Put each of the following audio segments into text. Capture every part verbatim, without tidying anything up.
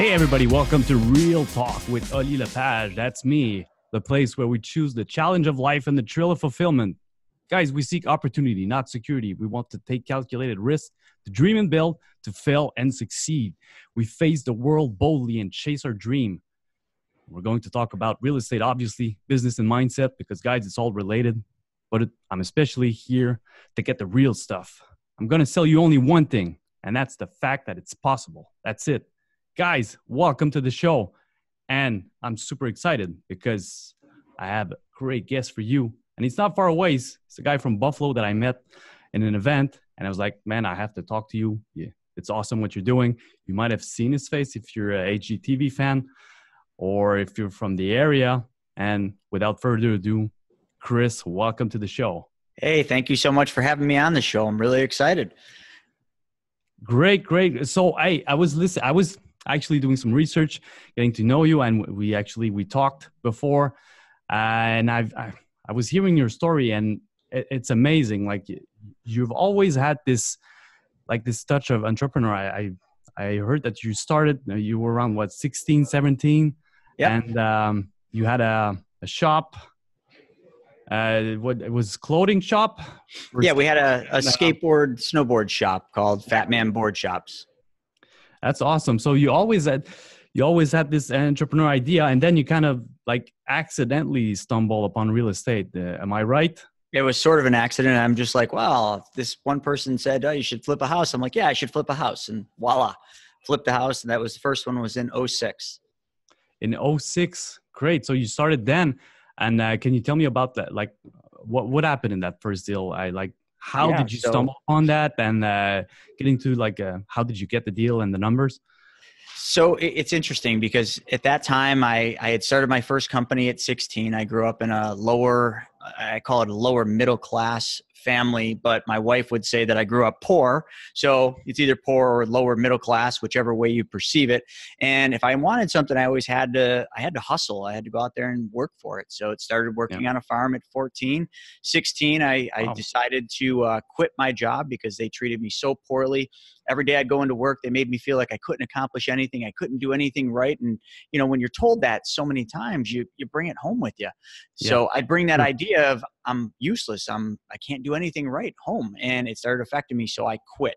Hey everybody, welcome to Real Talk with Oli Lepage. That's me, the place where we choose the challenge of life and the thrill of fulfillment. Guys, we seek opportunity, not security. We want to take calculated risks, to dream and build, to fail and succeed. We face the world boldly and chase our dream. We're going to talk about real estate, obviously, business and mindset, because guys, it's all related. But it, I'm especially here to get the real stuff. I'm going to sell you only one thing, and that's the fact that it's possible. That's it. Guys, welcome to the show. And I'm super excited because I have a great guest for you. And it's not far away. It's a guy from Buffalo that I met in an event. And I was like, man, I have to talk to you. Yeah, it's awesome what you're doing. You might have seen his face if you're a H G T V fan or if you're from the area. And without further ado, Chris, welcome to the show. Hey, thank you so much for having me on the show. I'm really excited. Great, great. So I, I was listening. I was actually doing some research, getting to know you, and we actually we talked before. Uh, and I've, I, I was hearing your story, and it, it's amazing. Like you've always had this, like this touch of entrepreneur. I, I, I heard that you started. You were around what, sixteen, seventeen, yeah. And um, you had a, a shop. Uh, what it was clothing shop? Yeah, we had a, a skateboard, snowboard shop called Fat Man Board Shops. That's awesome. So you always had, you always had this entrepreneur idea, and then you kind of like accidentally stumble upon real estate. Uh, am I right? It was sort of an accident. I'm just like, well, this one person said, oh, you should flip a house. I'm like, yeah, I should flip a house, and voila, flipped the house. And that was the first one was in oh six. In oh six, great. So you started then. And uh, can you tell me about that? Like, what what happened in that first deal? I like, how yeah, did you so, stumble on that? And uh, getting to like, uh, how did you get the deal and the numbers? So it's interesting because at that time, I I had started my first company at sixteen. I grew up in a lower, I call it a lower middle class family, but my wife would say that I grew up poor. So it's either poor or lower middle class, whichever way you perceive it. And if I wanted something, I always had to, I had to hustle. I had to go out there and work for it. So it started working yeah. on a farm at fourteen. sixteen, I, wow. I decided to uh, quit my job because they treated me so poorly. Every day I'd go into work, they made me feel like I couldn't accomplish anything. I couldn't do anything right. And, you know, when you're told that so many times, you, you bring it home with you. So yeah. I'd bring that idea of I'm useless. I'm, I can't do anything right home. And it started affecting me. So I quit.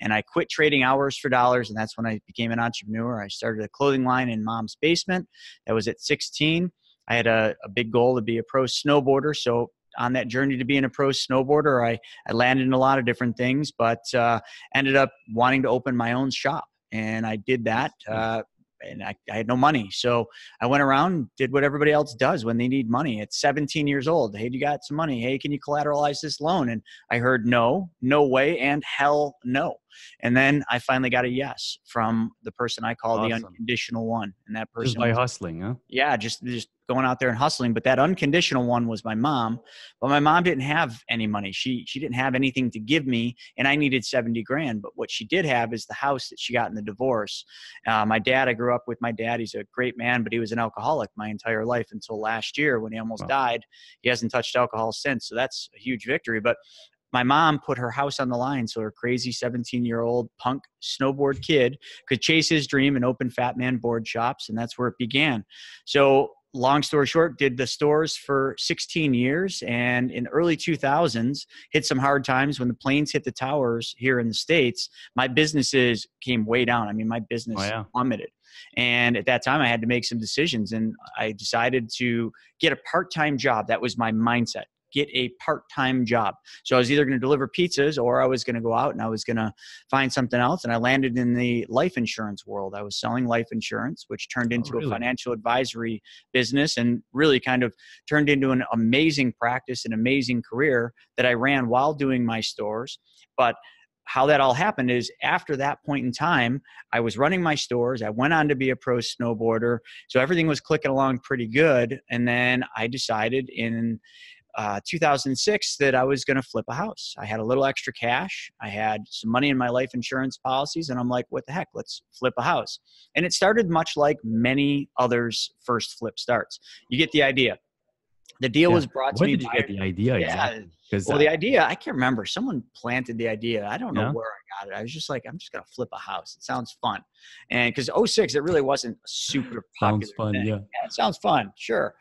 And I quit trading hours for dollars. And that's when I became an entrepreneur. I started a clothing line in mom's basement. That was at sixteen. I had a, a big goal to be a pro snowboarder. So on that journey to being a pro snowboarder, I, I landed in a lot of different things, but uh, ended up wanting to open my own shop. And I did that. Uh, and I, I had no money. So I went around, did what everybody else does when they need money. At seventeen years old, hey, you got some money? Hey, can you collateralize this loan? And I heard no, no way, and hell no. And then I finally got a yes from the person I call awesome. the unconditional one. And that person just by was, hustling, huh? Yeah, just, just going out there and hustling. But that unconditional one was my mom. But my mom didn't have any money. She she didn't have anything to give me, and I needed seventy grand. But what she did have is the house that she got in the divorce. Uh, my dad, I grew up with my dad. He's a great man, but he was an alcoholic my entire life until last year when he almost wow. died. He hasn't touched alcohol since. So that's a huge victory. But my mom put her house on the line so her crazy seventeen-year-old punk snowboard kid could chase his dream and open Fat Man Board Shops, and that's where it began. So long story short, did the stores for sixteen years, and in the early two thousands, hit some hard times when the planes hit the towers here in the States. My businesses came way down. I mean, my business oh, yeah. plummeted. And at that time, I had to make some decisions, and I decided to get a part-time job. That was my mindset. Get a part-time job. So I was either going to deliver pizzas or I was going to go out and I was going to find something else. And I landed in the life insurance world. I was selling life insurance, which turned into oh, really? a financial advisory business and really kind of turned into an amazing practice, an amazing career that I ran while doing my stores. But how that all happened is after that point in time, I was running my stores. I went on to be a pro snowboarder. So everything was clicking along pretty good. And then I decided in Uh, two thousand six that I was going to flip a house. I had a little extra cash. I had some money in my life insurance policies. And I'm like, what the heck, let's flip a house. And it started much like many others' first flip starts. You get the idea. The deal yeah. was brought to Where me. Did you by, get the idea? Yeah, exactly. Because well, uh, the idea, I can't remember. Someone planted the idea. I don't know yeah. where I got it. I was just like, I'm just going to flip a house. It sounds fun. And because oh six, it really wasn't a super popular sounds fun, thing. Yeah. yeah. It sounds fun. Sure.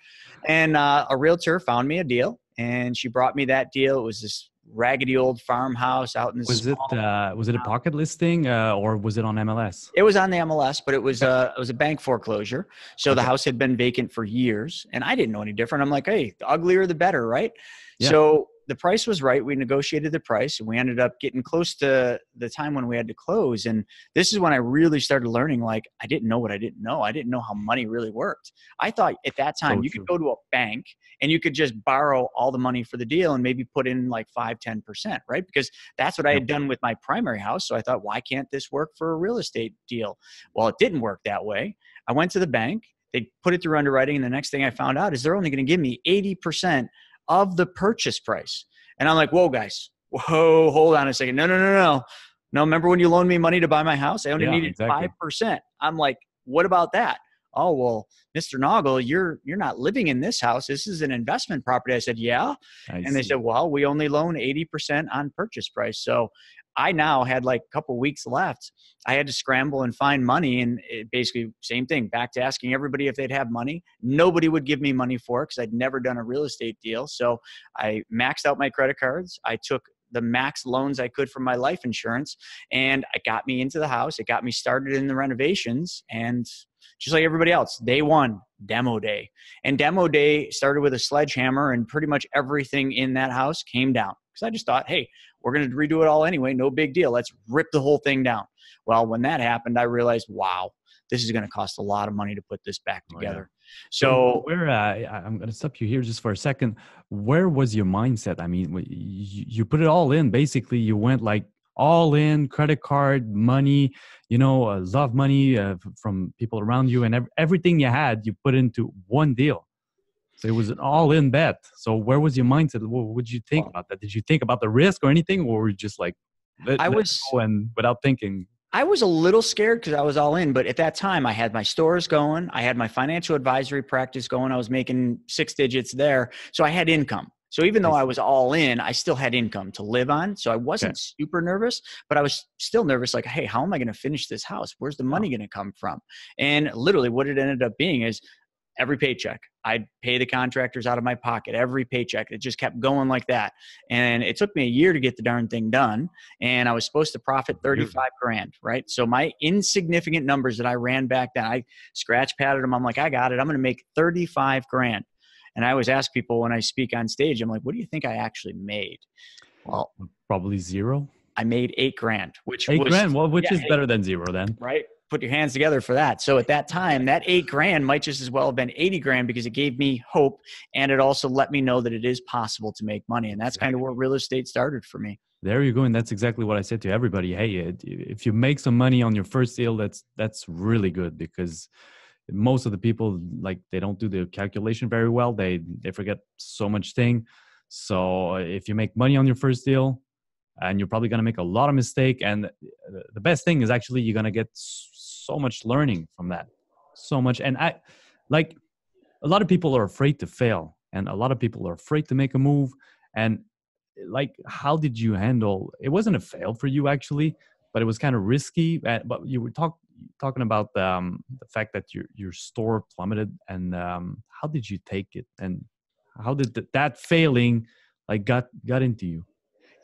And uh, a realtor found me a deal, and she brought me that deal. It was this raggedy old farmhouse out in the was it uh, was it a pocket listing uh, or was it on M L S? It was on the M L S, but it was uh it was a bank foreclosure, so okay. the house had been vacant for years, and I didn't know any different. I'm like, hey, the uglier the better, right? Yeah. So the price was right. We negotiated the price, and we ended up getting close to the time when we had to close. And this is when I really started learning, like, I didn't know what I didn't know. I didn't know how money really worked. I thought at that time so you true. could go to a bank and you could just borrow all the money for the deal and maybe put in like five, ten percent, right? Because that's what I had done with my primary house. So I thought, why can't this work for a real estate deal? Well, it didn't work that way. I went to the bank, they put it through underwriting. And the next thing I found out is they're only going to give me eighty percent of the purchase price. And I'm like, whoa, guys, whoa, hold on a second. No, no, no, no. No, remember when you loaned me money to buy my house? I only yeah, needed exactly. five percent. I'm like, what about that? Oh, well, Mister Naugle, you're, you're not living in this house. This is an investment property. I said, yeah. I and see. They said, well, we only loan eighty percent on purchase price. So I now had like a couple weeks left. I had to scramble and find money. And it basically, same thing, back to asking everybody if they'd have money. Nobody would give me money for it because I'd never done a real estate deal. So I maxed out my credit cards. I took the max loans I could from my life insurance, and it got me into the house. It got me started in the renovations, and just like everybody else, day one, demo day. And demo day started with a sledgehammer, and pretty much everything in that house came down. Because I just thought, hey, we're going to redo it all anyway. No big deal. Let's rip the whole thing down. Well, when that happened, I realized, wow, this is going to cost a lot of money to put this back together. Oh, yeah. So where uh, I'm going to stop you here just for a second. Where was your mindset? I mean, you put it all in. Basically, you went like all in, credit card, money, you know, a lot of money uh, from people around you, and ev everything you had, you put into one deal. So it was an all-in bet. So where was your mindset? What would you think about that? Did you think about the risk or anything, or were you just like, let, I was let go and without thinking? I was a little scared because I was all in, but at that time I had my stores going, I had my financial advisory practice going, I was making six digits there, so I had income. So even though I was all in, I still had income to live on. So I wasn't okay. super nervous, but I was still nervous. Like, hey, how am I going to finish this house? Where's the money going to come from? And literally what it ended up being is every paycheck, I'd pay the contractors out of my pocket, every paycheck. It just kept going like that. And it took me a year to get the darn thing done. And I was supposed to profit thirty-five grand, right? So my insignificant numbers that I ran back then, I scratch padded them. I'm like, I got it. I'm going to make thirty-five grand. And I always ask people when I speak on stage, I'm like, what do you think I actually made? Well, probably zero. I made eight grand, which eight was, grand. Well, which yeah, is eight, better than zero then. Right. Put your hands together for that. So at that time, that eight grand might just as well have been eighty grand, because it gave me hope. And it also let me know that it is possible to make money. And that's kind of where real estate started for me. There you go. And that's exactly what I said to everybody. Hey, if you make some money on your first deal, that's, that's really good, because most of the people, like, they don't do the calculation very well. They, they forget so much thing. So if you make money on your first deal, and you're probably going to make a lot of mistake. And the best thing is actually you're going to get so much learning from that, so much. And I, like, a lot of people are afraid to fail, and a lot of people are afraid to make a move. And like, how did you handle, it wasn't a fail for you actually, but it was kind of risky. But you were talking, talking about um, the fact that your, your store plummeted, and um, how did you take it, and how did th that failing like got, got into you?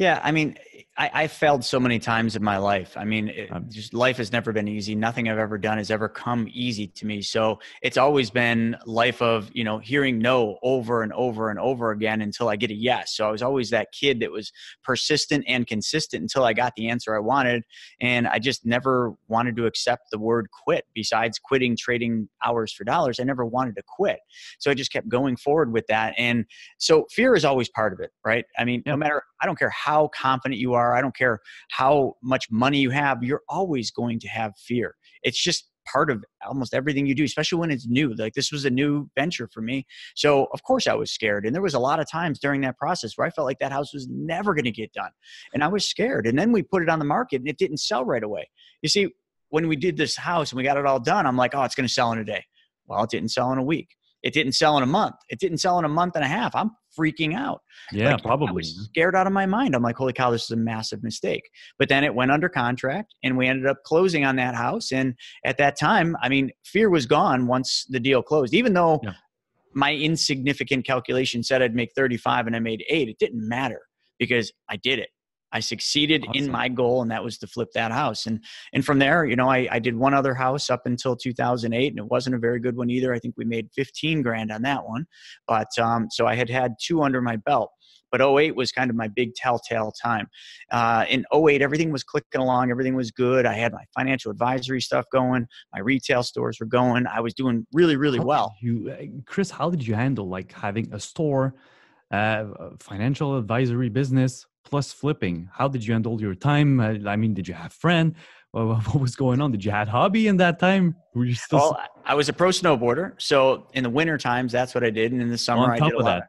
Yeah. I mean, I, I failed so many times in my life. I mean, it, just life has never been easy. Nothing I've ever done has ever come easy to me. So it's always been life of, you know, hearing no over and over and over again until I get a yes. So I was always that kid that was persistent and consistent until I got the answer I wanted. And I just never wanted to accept the word quit. Besides quitting, trading hours for dollars, I never wanted to quit. So I just kept going forward with that. And so fear is always part of it, right? I mean, no matter, I don't care how how confident you are, I don't care how much money you have, you're always going to have fear. It's just part of almost everything you do, especially when it's new. Like, this was a new venture for me. So of course I was scared. And there was a lot of times during that process where I felt like that house was never going to get done. And I was scared. And then we put it on the market and it didn't sell right away. You see, when we did this house and we got it all done, I'm like, oh, it's going to sell in a day. Well, it didn't sell in a week. It didn't sell in a month. It didn't sell in a month and a half. I'm freaking out. Yeah, like, probably. I was scared out of my mind. I'm like, holy cow, this is a massive mistake. But then it went under contract and we ended up closing on that house. And at that time, I mean, fear was gone once the deal closed, even though yeah. my insignificant calculation said I'd make thirty-five and I made eight. It didn't matter because I did it. I succeeded awesome. in my goal, and that was to flip that house. And and from there, you know, I, I did one other house up until two thousand eight, and it wasn't a very good one either. I think we made fifteen grand on that one. But um, so I had had two under my belt. But oh eight was kind of my big telltale time. Uh, in oh eight, everything was clicking along. Everything was good. I had my financial advisory stuff going. My retail stores were going. I was doing really, really how well. You, Chris, how did you handle like having a store, uh, financial advisory business, plus flipping? How did you handle your time? I mean, did you have friend? What was going on? Did you have hobby in that time? Were you still? Well, I was a pro snowboarder. So in the winter times, that's what I did. And in the summer, on top I did a of lot. That. Of,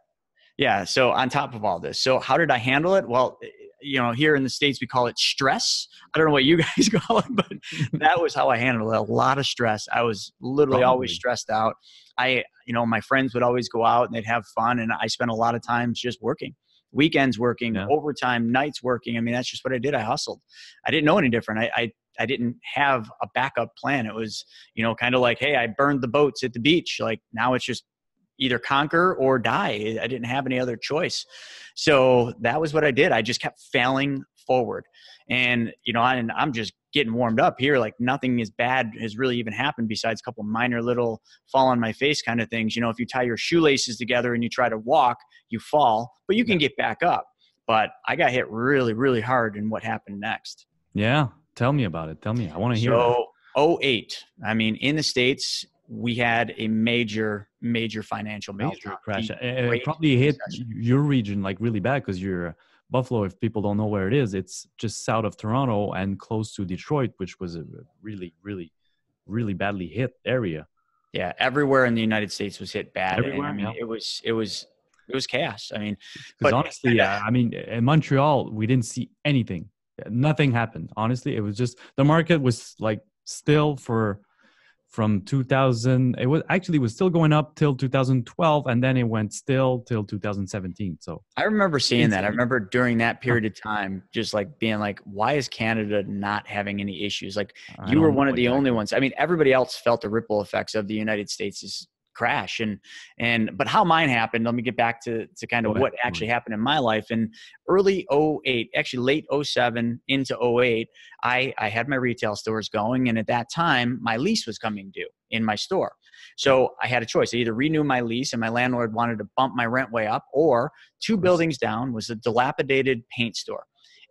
yeah. So on top of all this, so how did I handle it? Well, you know, here in the States, we call it stress. I don't know what you guys call it, but that was how I handled it. A lot of stress. I was literally Probably. always stressed out. I, you know, my friends would always go out and they'd have fun. And I spent a lot of times just working. Weekends working, yeah. overtime, nights working. I mean, that's just what I did. I hustled. I didn't know any different. I, I, I didn't have a backup plan. It was, you know, kind of like, hey, I burned the boats at the beach. Like now it's just either conquer or die. I didn't have any other choice. So that was what I did. I just kept failing forward. And, you know, I, and I'm just getting warmed up here. Like nothing as bad has really even happened besides a couple minor little fall on my face kind of things. You know, if you tie your shoelaces together and you try to walk, you fall, but you can get back up. But I got hit really, really hard in what happened next. Yeah. Tell me about it. Tell me. I want to hear. So oh eight. I mean, in the States, we had a major, major financial major crash. It probably hit your region like really bad because you're Buffalo, if people don't know where it is, it's just south of Toronto and close to Detroit, which was a really, really, really badly hit area. Yeah, everywhere in the United States was hit bad. Everywhere, and, I mean, yeah. it was, it was, it was chaos. I mean, but honestly, uh, I mean, in Montreal, we didn't see anything. Nothing happened. Honestly, it was just the market was like still for from two thousand. It was actually was still going up till two thousand twelve, and then it went still till two thousand seventeen. So I remember seeing that. I remember during that period of time, just like being like, why is Canada not having any issues? Like you were one of the only ones. I mean, everybody else felt the ripple effects of the United States' crash. And, and, but how mine happened, let me get back to, to kind of what actually happened in my life. And early oh eight, actually late oh seven into oh eight, I, I had my retail stores going. And at that time, my lease was coming due in my store. So I had a choice. I either renew my lease and my landlord wanted to bump my rent way up, or two buildings down was a dilapidated paint store.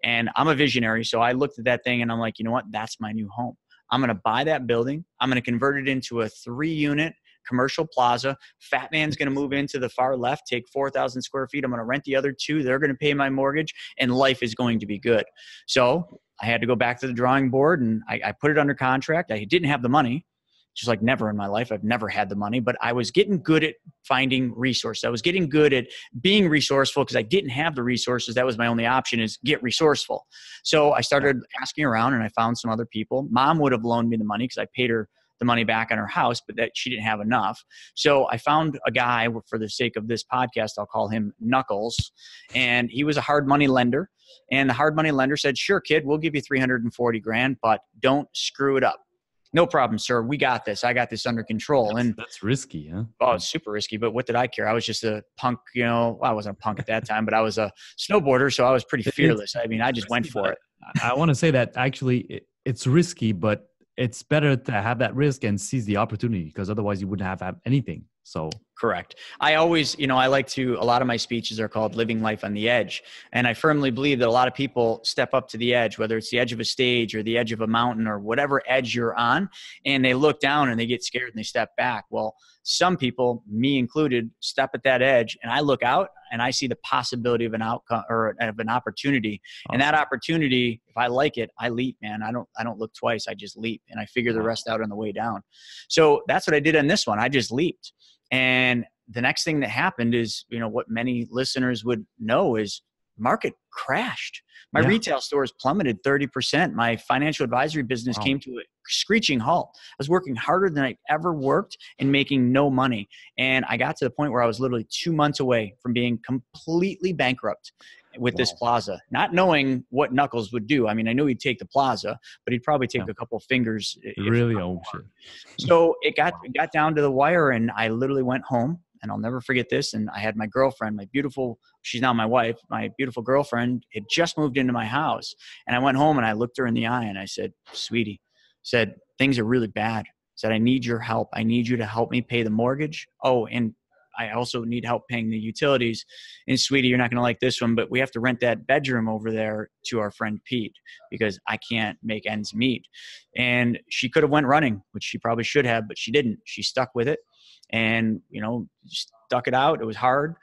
And I'm a visionary. So I looked at that thing and I'm like, you know what? That's my new home. I'm going to buy that building. I'm going to convert it into a three unit commercial plaza. Fat Man's going to move into the far left, take four thousand square feet. I'm going to rent the other two. They're going to pay my mortgage and life is going to be good. So I had to go back to the drawing board and I, I put it under contract. I didn't have the money, just like never in my life. I've never had the money, but I was getting good at finding resources. I was getting good at being resourceful because I didn't have the resources. That was my only option, is get resourceful. So I started asking around and I found some other people. Mom would have loaned me the money because I paid her the money back on her house, but that she didn't have enough. So I found a guy, for the sake of this podcast, I'll call him Knuckles. And he was a hard money lender. And the hard money lender said, sure, kid, we'll give you three hundred forty grand, but don't screw it up. No problem, sir. We got this. I got this under control. That's, and that's risky, huh? Oh, it's super risky. But what did I care? I was just a punk, you know, well, I wasn't a punk at that time, but I was a snowboarder. So I was pretty fearless. I mean, I just went for it. I want to say that actually it, it's risky, but it's better to have that risk and seize the opportunity, because otherwise you wouldn't have, have anything. So correct. I always, you know, I like to, a lot of my speeches are called Living Life on the Edge. And I firmly believe that a lot of people step up to the edge, whether it's the edge of a stage or the edge of a mountain or whatever edge you're on, and they look down and they get scared and they step back. Well, some people, me included, step at that edge and I look out and I see the possibility of an outcome or of an opportunity. Awesome. And that opportunity, if I like it, I leap, man. I don't, I don't look twice. I just leap and I figure the rest out on the way down. So that's what I did on this one. I just leaped. And the next thing that happened is, you know, what many listeners would know is market crashed. My yeah. retail stores plummeted thirty percent. My financial advisory business wow. came to a screeching halt. I was working harder than I ever worked and making no money. And I got to the point where I was literally two months away from being completely bankrupt with wow. this plaza, not knowing what Knuckles would do. I mean, I knew he'd take the plaza, but he'd probably take yeah. a couple of fingers. Really old shit. So it got, wow. it got down to the wire, and I literally went home. And I'll never forget this. And I had my girlfriend, my beautiful, she's now my wife, my beautiful girlfriend had just moved into my house. And I went home and I looked her in the eye and I said, sweetie, said, things are really bad. Said, I need your help. I need you to help me pay the mortgage. Oh, and I also need help paying the utilities. And sweetie, you're not going to like this one, but we have to rent that bedroom over there to our friend Pete because I can't make ends meet. And she could have went running, which she probably should have, but she didn't. She stuck with it. And, you know, stuck it out. It was hard.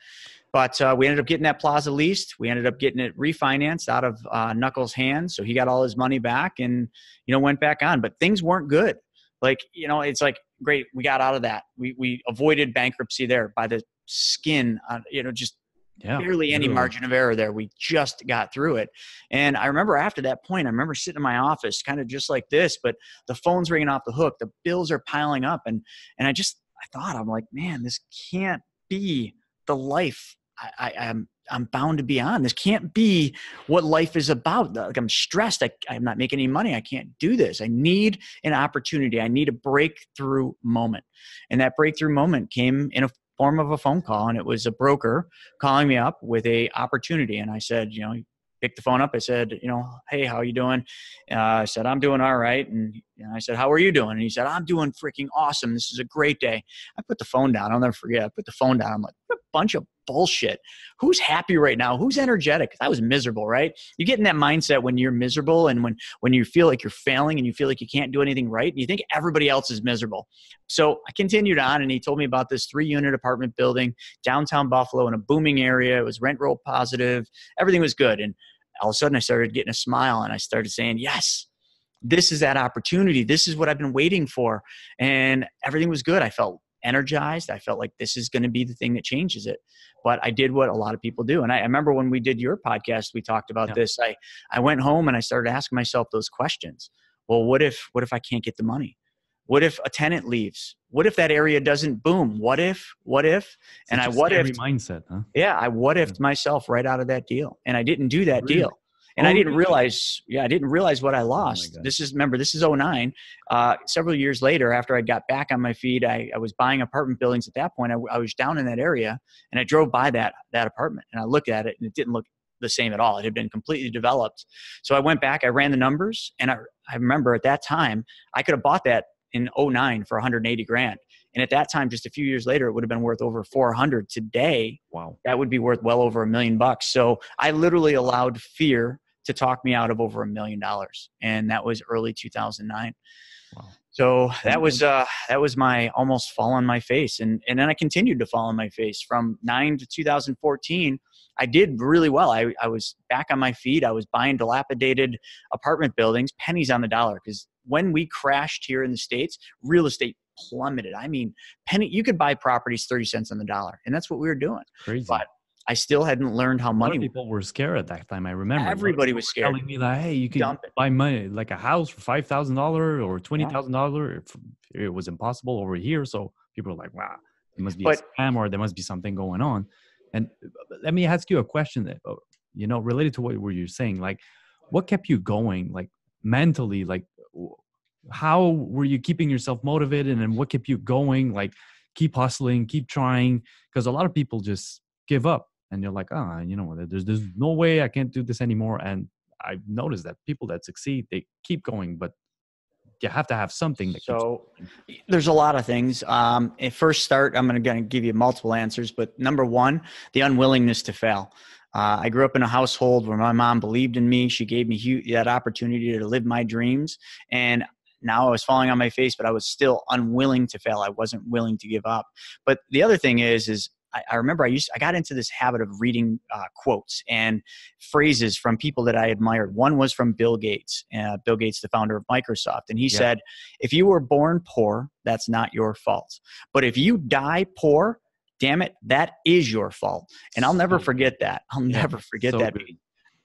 But uh, we ended up getting that plaza leased. We ended up getting it refinanced out of uh, Knuckles' hands. So he got all his money back and, you know, went back on. But things weren't good. Like, you know, it's like, great, we got out of that. We, we avoided bankruptcy there by the skin, on, you know, just yeah, barely any really. margin of error there. We just got through it. And I remember after that point, I remember sitting in my office kind of just like this, but the phone's ringing off the hook. The bills are piling up. And, and I just... I thought, I'm like, man, this can't be the life I, I, I'm, I'm bound to be on. This can't be what life is about. Like, I'm stressed. I, I'm not making any money. I can't do this. I need an opportunity. I need a breakthrough moment. And that breakthrough moment came in a form of a phone call. And it was a broker calling me up with an opportunity. And I said, you know, picked the phone up. I said, you know, hey, how are you doing? Uh, I said, I'm doing all right. And, and I said, how are you doing? And he said, I'm doing freaking awesome. This is a great day. I put the phone down. I'll never forget. I put the phone down. I'm like, what a bunch of bullshit. Who's happy right now? Who's energetic? I was miserable, right? You get in that mindset when you're miserable and when, when you feel like you're failing and you feel like you can't do anything right. And you think everybody else is miserable. So I continued on, and he told me about this three unit apartment building, downtown Buffalo, in a booming area. It was rent roll positive. Everything was good. And all of a sudden I started getting a smile, and I started saying, yes, this is that opportunity. This is what I've been waiting for. And everything was good. I felt energized. I felt like this is going to be the thing that changes it. But I did what a lot of people do. And I, I remember when we did your podcast, we talked about yeah. this. I, I went home and I started asking myself those questions. Well, what if, what if I can't get the money? What if a tenant leaves? What if that area doesn't boom? What if, what if, and I what if mindset, huh? Yeah. I what if yeah. myself right out of that deal. And I didn't do that really? deal. And oh, I didn't realize, yeah, I didn't realize what I lost. Oh this is, remember, this is oh nine. Uh, several years later, after I got back on my feet, I, I was buying apartment buildings at that point. I, I was down in that area, and I drove by that, that apartment, and I looked at it, and it didn't look the same at all. It had been completely developed. So I went back, I ran the numbers, and I, I remember at that time, I could have bought that in oh nine for one hundred eighty grand. And at that time, just a few years later, it would have been worth over four hundred. Today, wow, that would be worth well over a million bucks. So I literally allowed fear to talk me out of over a million dollars. And that was early two thousand nine. Wow. So that was, uh, that was my almost fall on my face. And, and then I continued to fall on my face from nine to two thousand fourteen. I did really well. I, I was back on my feet. I was buying dilapidated apartment buildings, pennies on the dollar. Because when we crashed here in the States, real estate plummeted. I mean, penny, you could buy properties thirty cents on the dollar. And that's what we were doing. Crazy. But I still hadn't learned how money. A lot of people were scared at that time. I remember everybody was scared, telling me like, "Hey, you can buy money like a house for five thousand dollars or twenty thousand yeah. dollars." It was impossible over here, so people were like, "Wow, it must be but, a scam, or there must be something going on." And let me ask you a question that you know related to what were you saying. Like, what kept you going, like mentally? Like, how were you keeping yourself motivated, and what kept you going? Like, keep hustling, keep trying, because a lot of people just give up. And you're like, ah, oh, you know, there's, there's no way I can't do this anymore. And I've noticed that people that succeed, they keep going, but you have to have something. That so keeps there's a lot of things. Um, at first start, I'm going to give you multiple answers, but number one, the unwillingness to fail. Uh, I grew up in a household where my mom believed in me. She gave me huge, that opportunity to live my dreams. And now I was falling on my face, but I was still unwilling to fail. I wasn't willing to give up. But the other thing is, is I remember I used, I got into this habit of reading uh, quotes and phrases from people that I admired. One was from Bill Gates, uh, Bill Gates, the founder of Microsoft. And he yeah. said, if you were born poor, that's not your fault. But if you die poor, damn it, that is your fault. And I'll never forget that. I'll never forget that.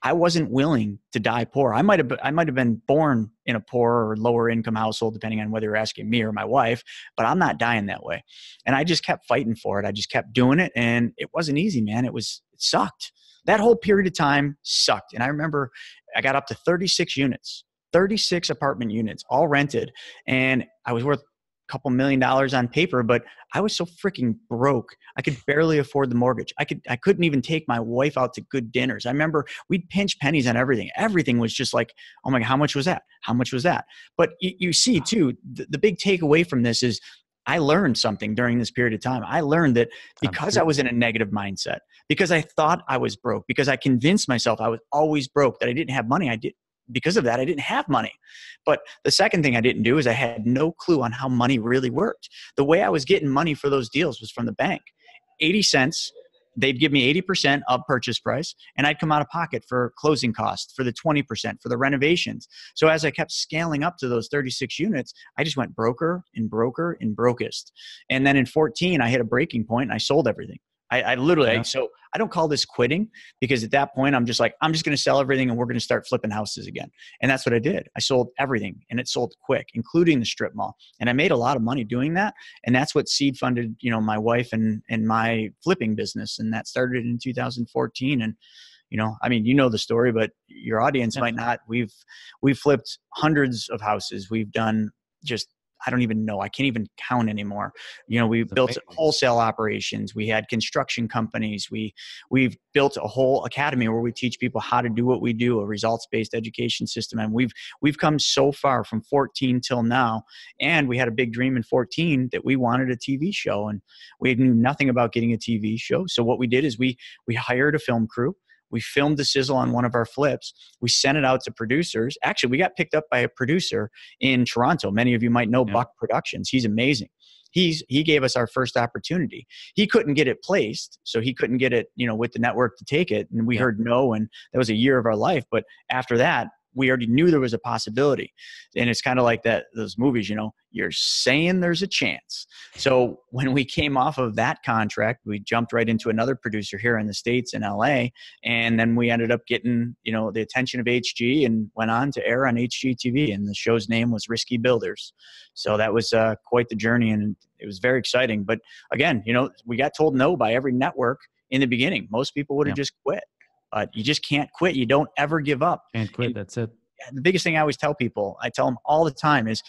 I wasn't willing to die poor. I might have, I might have been born in a poor or lower income household, depending on whether you're asking me or my wife, but I'm not dying that way. And I just kept fighting for it. I just kept doing it. And it wasn't easy, man. It was, it sucked. That whole period of time sucked. And I remember I got up to thirty-six units, thirty-six apartment units, all rented. And I was worth a couple million dollars on paper, but I was so freaking broke. I could barely afford the mortgage. I could, I couldn't even take my wife out to good dinners. I remember we'd pinch pennies on everything. Everything was just like, oh my God, how much was that? How much was that? But you, you see too, the, the big takeaway from this is I learned something during this period of time. I learned that because I was in a negative mindset, because I thought I was broke, because I convinced myself I was always broke, that I didn't have money. I did. Because of that, I didn't have money. But the second thing I didn't do is I had no clue on how money really worked. The way I was getting money for those deals was from the bank. eighty cents, they'd give me eighty percent of purchase price, and I'd come out of pocket for closing costs, for the twenty percent, for the renovations. So as I kept scaling up to those thirty-six units, I just went broker and broker and brokest. And then in fourteen, I hit a breaking point and I sold everything. I, I literally, yeah. So I don't call this quitting, because at that point I'm just like, I'm just going to sell everything and we're going to start flipping houses again. And that's what I did. I sold everything, and it sold quick, including the strip mall. And I made a lot of money doing that. And that's what seed funded, you know, my wife and, and my flipping business. And that started in two thousand fourteen. And, you know, I mean, you know the story, but your audience yeah. might not. We've, we've flipped hundreds of houses. We've done just I don't even know. I can't even count anymore. You know, we built wholesale operations. We had construction companies. We, we've built a whole academy where we teach people how to do what we do, a results-based education system. And we've, we've come so far from fourteen till now. And we had a big dream in fourteen that we wanted a T V show, and we knew nothing about getting a T V show. So what we did is we, we hired a film crew. We filmed the sizzle on one of our flips. We sent it out to producers. Actually, we got picked up by a producer in Toronto. Many of you might know yeah. Buck Productions. He's amazing. He's, he gave us our first opportunity. He couldn't get it placed, so he couldn't get it, you know, with the network to take it. And we yeah. heard no, and that was a year of our life. But after that, we already knew there was a possibility. And it's kind of like that, those movies, you know, you're saying there's a chance. So when we came off of that contract, we jumped right into another producer here in the States in L A. And then we ended up getting, you know, the attention of H G, and went on to air on H G T V. And the show's name was Risky Builders. So that was uh, quite the journey, and it was very exciting. But again, you know, we got told no by every network in the beginning. Most people would have yeah. just quit. Uh, you just can't quit. You don't ever give up. Can't quit. And that's it. The biggest thing I always tell people, I tell them all the time, is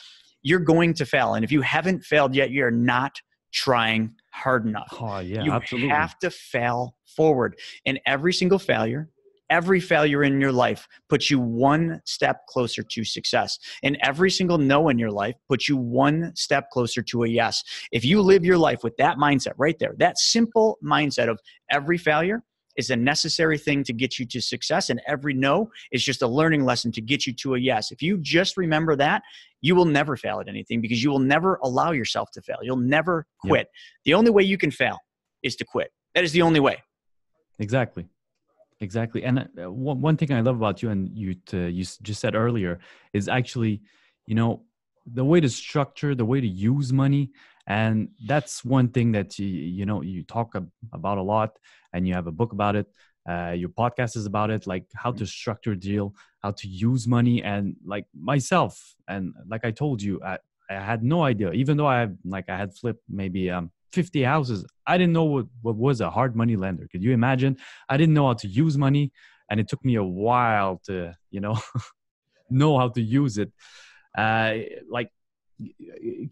you're going to fail. And if you haven't failed yet, you're not trying hard enough. Oh, yeah, you absolutely. have to fail forward. And every single failure, every failure in your life puts you one step closer to success. And every single no in your life puts you one step closer to a yes. If you live your life with that mindset right there, that simple mindset of every failure is a necessary thing to get you to success, and every no is just a learning lesson to get you to a yes. If you just remember that, you will never fail at anything, because you will never allow yourself to fail. You'll never quit. Yeah. The only way you can fail is to quit. That is the only way. Exactly. Exactly. And one thing I love about you, and you, you just said earlier, is actually, you know, the way to structure, the way to use money. And that's one thing that you, you know, you talk about a lot, and you have a book about it. Uh, your podcast is about it, like how to structure a deal, how to use money. And like myself, and like I told you, I, I had no idea, even though I have, like I had flipped maybe um, fifty houses. I didn't know what, what was a hard money lender. Could you imagine? I didn't know how to use money, and it took me a while to, you know, know how to use it. Uh, like,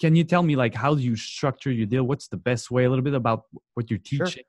can you tell me, like, how do you structure your deal? What's the best way? A little bit about what you're teaching, sure.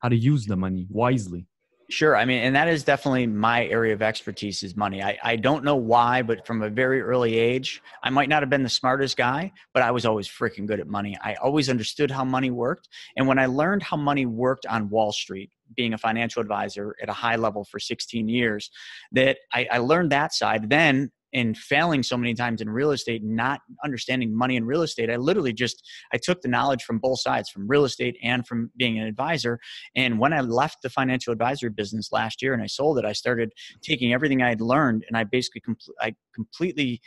how to use the money wisely. Sure. I mean, and that is definitely my area of expertise, is money. I, I don't know why, but from a very early age, I might not have been the smartest guy, but I was always freaking good at money. I always understood how money worked. And when I learned how money worked on Wall Street, being a financial advisor at a high level for sixteen years, that I, I learned that side. Then and failing so many times in real estate, not understanding money in real estate, I literally just, I took the knowledge from both sides, from real estate and from being an advisor. And when I left the financial advisory business last year and I sold it, I started taking everything I had learned, and I basically, compl- I completely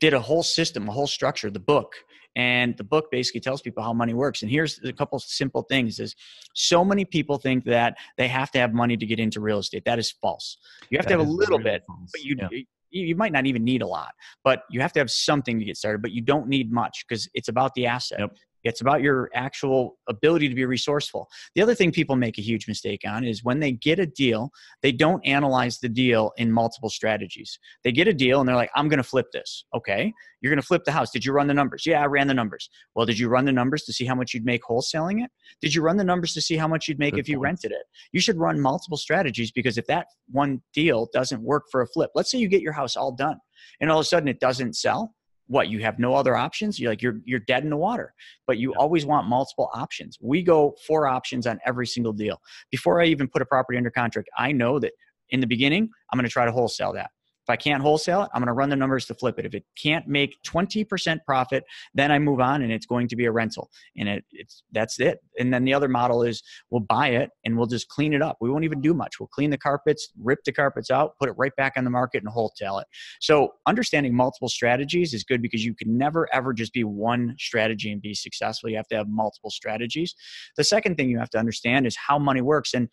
did a whole system, a whole structure, the book, And the book basically tells people how money works. And here's a couple simple things is so many people think that they have to have money to get into real estate. That is false. You have that to have a little really bit, false. But you, yeah. you you might not even need a lot, but you have to have something to get started, but you don't need much because it's about the asset. Yep. It's about your actual ability to be resourceful. The other thing people make a huge mistake on is when they get a deal, they don't analyze the deal in multiple strategies. They get a deal and they're like, I'm going to flip this. Okay. You're going to flip the house. Did you run the numbers? Yeah, I ran the numbers. Well, did you run the numbers to see how much you'd make wholesaling it? Did you run the numbers to see how much you'd make Good if you point. rented it? You should run multiple strategies because if that one deal doesn't work for a flip, let's say you get your house all done and all of a sudden it doesn't sell. What, you have no other options? You're like, you're, you're dead in the water, but you yeah. always want multiple options. We go four options on every single deal. Before I even put a property under contract, I know that in the beginning, I'm going to try to wholesale that. If I can't wholesale it, I'm going to run the numbers to flip it. If it can't make twenty percent profit, then I move on and it's going to be a rental. And it, it's, that's it. And then the other model is we'll buy it and we'll just clean it up. We won't even do much. We'll clean the carpets, rip the carpets out, put it right back on the market and wholesale it. So understanding multiple strategies is good because you can never, ever just be one strategy and be successful. You have to have multiple strategies. The second thing you have to understand is how money works. And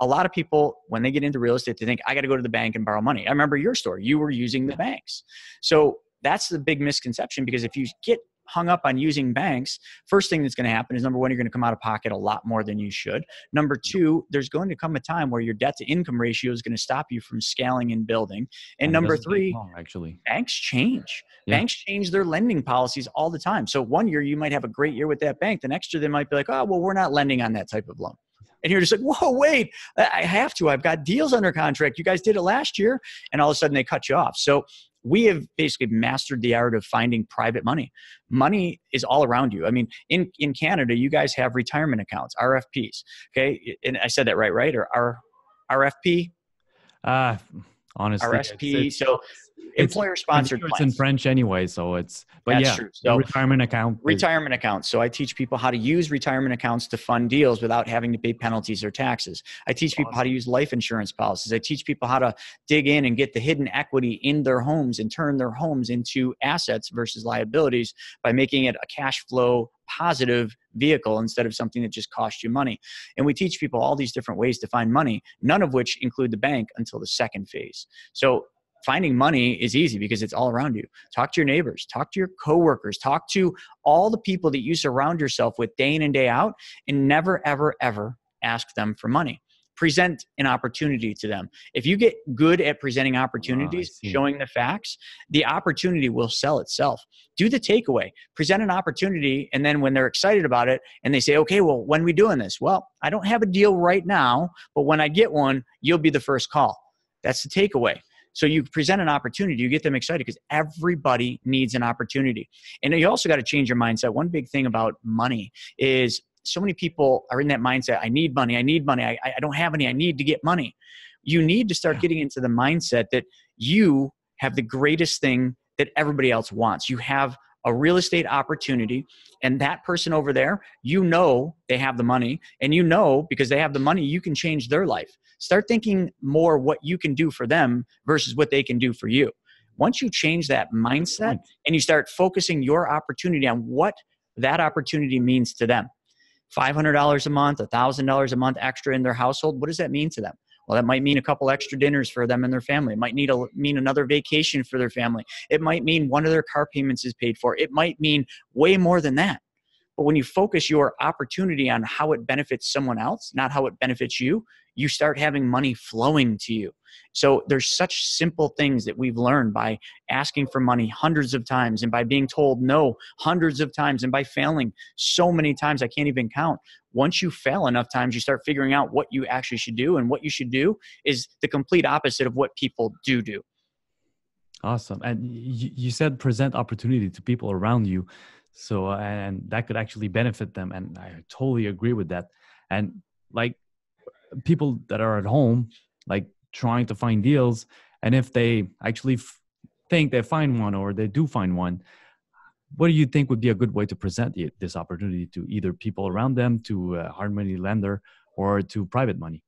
a lot of people, when they get into real estate, they think, I got to go to the bank and borrow money. I remember your story. You were using the banks. So that's the big misconception because if you get hung up on using banks, first thing that's going to happen is number one, you're going to come out of pocket a lot more than you should. Number two, there's going to come a time where your debt to income ratio is going to stop you from scaling and building. And, and number three, long, actually banks change. Yeah. Banks change their lending policies all the time. So one year you might have a great year with that bank. The next year they might be like, oh, well, we're not lending on that type of loan. And you're just like, whoa, wait, I have to. I've got deals under contract. You guys did it last year. And all of a sudden they cut you off. So we have basically mastered the art of finding private money. Money is all around you. I mean, in, in Canada, you guys have retirement accounts, R F Ps. Okay. And I said that right, right? Or R, R F P? Uh, honestly. R S P. It's, it's, so employer-sponsored plans. It's in French anyway, so it's, but That's yeah, true. So retirement account. Retirement accounts. So I teach people how to use retirement accounts to fund deals without having to pay penalties or taxes. I teach people how to use life insurance policies. I teach people how to dig in and get the hidden equity in their homes and turn their homes into assets versus liabilities by making it a cash flow positive vehicle instead of something that just costs you money. And we teach people all these different ways to find money, none of which include the bank until the second phase. So finding money is easy because it's all around you. Talk to your neighbors, talk to your coworkers, talk to all the people that you surround yourself with day in and day out, and never, ever, ever ask them for money. Present an opportunity to them. If you get good at presenting opportunities, oh, showing the facts, the opportunity will sell itself. Do the takeaway, present an opportunity. And then when they're excited about it and they say, okay, well, when are we doing this? Well, I don't have a deal right now, but when I get one, you'll be the first call. That's the takeaway. So you present an opportunity, you get them excited because everybody needs an opportunity. And you also got to change your mindset. One big thing about money is so many people are in that mindset. I need money. I need money. I, I don't have any. I need to get money. You need to start getting into the mindset that you have the greatest thing that everybody else wants. You have a real estate opportunity and that person over there, you know, they have the money and you know, because they have the money, you can change their life. Start thinking more what you can do for them versus what they can do for you. Once you change that mindset and you start focusing your opportunity on what that opportunity means to them, five hundred dollars a month, one thousand dollars a month extra in their household, what does that mean to them? Well, that might mean a couple extra dinners for them and their family. It might need a, mean another vacation for their family. It might mean one of their car payments is paid for. It might mean way more than that. But when you focus your opportunity on how it benefits someone else, not how it benefits you, you start having money flowing to you. So there's such simple things that we've learned by asking for money hundreds of times and by being told no hundreds of times and by failing so many times I can't even count. Once you fail enough times, you start figuring out what you actually should do, and what you should do is the complete opposite of what people do do. Awesome. And you said present opportunity to people around you. So, and that could actually benefit them. And I totally agree with that. And like people that are at home, like trying to find deals. And if they actually f think they find one or they do find one, what do you think would be a good way to present the, this opportunity to either people around them, to a hard money lender, or to private money?